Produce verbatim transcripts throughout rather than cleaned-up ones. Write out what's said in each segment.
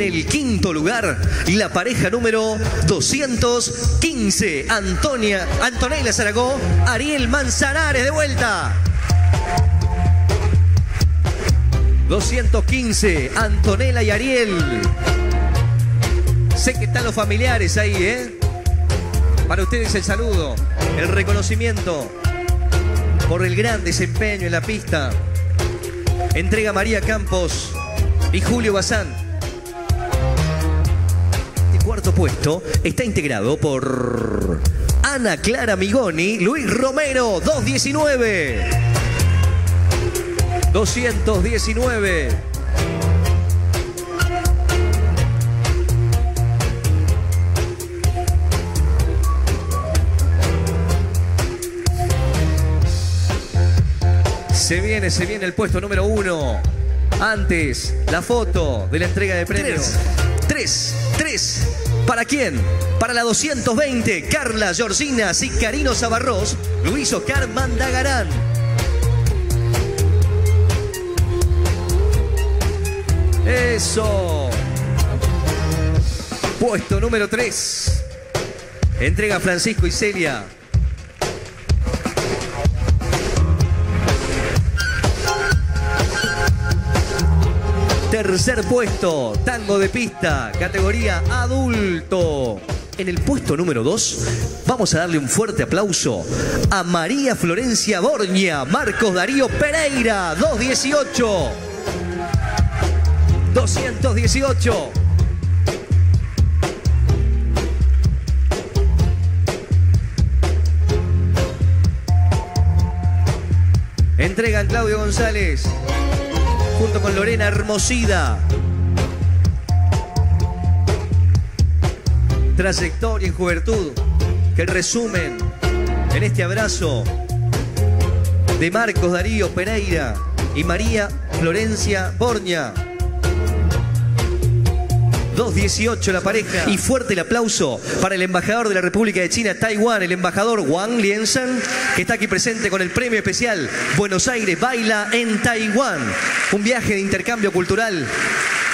en el quinto lugar la pareja número doscientos quince, Antonia Antonella Saragó, Ariel Manzanares de vuelta. doscientos quince, Antonella y Ariel. Sé que están los familiares ahí, ¿eh? Para ustedes el saludo, el reconocimiento por el gran desempeño en la pista. Entrega María Campos y Julio Bazán. El cuarto puesto está integrado por Ana Clara Migoni, Luis Romero, doscientos diecinueve. doscientos diecinueve. Se viene, se viene el puesto número uno. Antes, la foto de la entrega de premios. Tres, tres. ¿Para quién? Para la doscientos veinte, Carla Georgina Cicarino Sabarros, Luis Oscar Mandagarán. Eso. Puesto número tres. Entrega Francisco y Celia. Tercer puesto, tango de pista, categoría adulto. En el puesto número dos, vamos a darle un fuerte aplauso a María Florencia Borña, Marcos Darío Pereira, doscientos dieciocho. doscientos dieciocho. Entregan Claudio González junto con Lorena Hermosida. Trayectoria en juventud que resumen en este abrazo de Marcos Darío Pereira y María Florencia Borña. dos dieciocho la pareja. Y fuerte el aplauso para el embajador de la República de China, Taiwán, el embajador Wang Liansheng, que está aquí presente con el premio especial Buenos Aires Baila en Taiwán. Un viaje de intercambio cultural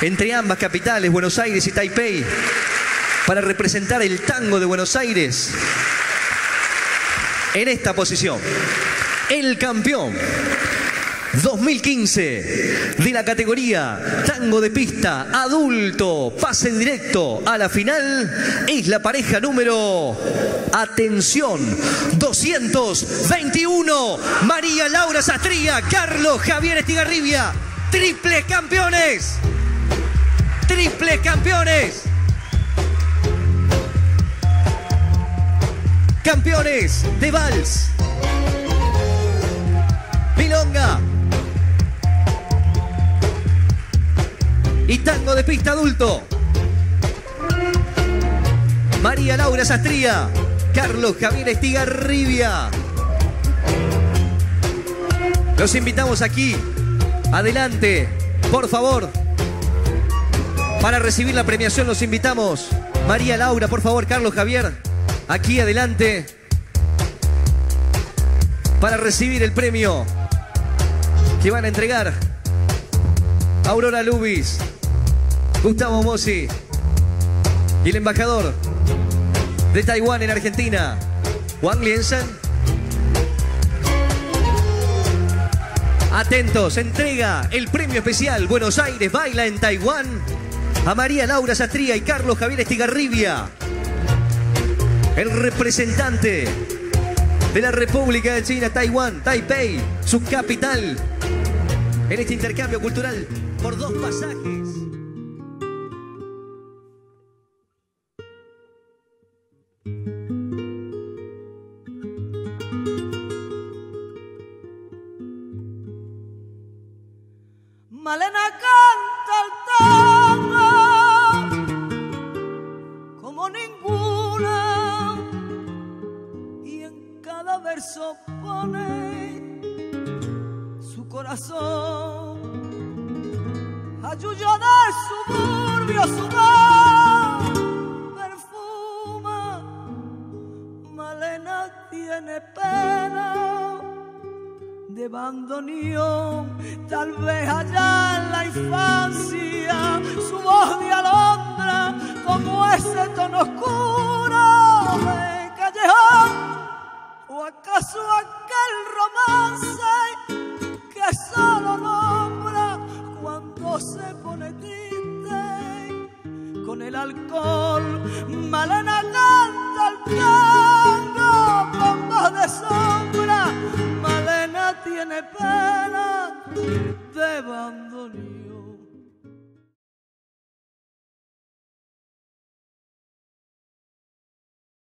entre ambas capitales, Buenos Aires y Taipei, para representar el tango de Buenos Aires en esta posición. El campeón dos mil quince de la categoría tango de pista adulto, pase en directo a la final, es la pareja número, atención, doscientos veintiuno, María Laura Sastría, Carlos Javier Estigarribia, triples campeones, triples campeones, campeones de vals, milonga y tango de pista adulto. María Laura Sastría, Carlos Javier Estigarribia. Los invitamos aquí, adelante, por favor. Para recibir la premiación los invitamos. María Laura, por favor, Carlos Javier, aquí adelante, para recibir el premio que van a entregar Aurora Lubis, Gustavo Mossi y el embajador de Taiwán en Argentina, Wang Liansheng. Atentos, entrega el premio especial Buenos Aires Baila en Taiwán a María Laura Sastría y Carlos Javier Estigarribia, el representante de la República de China, Taiwán, Taipei, su capital, en este intercambio cultural por dos pasajes. Malena canta el tango como ninguna y en cada verso pone su corazón, ayuyo del suburbio, sudor, perfuma. Malena tiene pena de bandoneón, tal vez allá en la infancia su voz de alor oscuro de callejón, o acaso aquel romance que solo nombra cuando se pone triste con el alcohol. Malena canta el tango con voz de sombra, Malena tiene pena de bandoneón.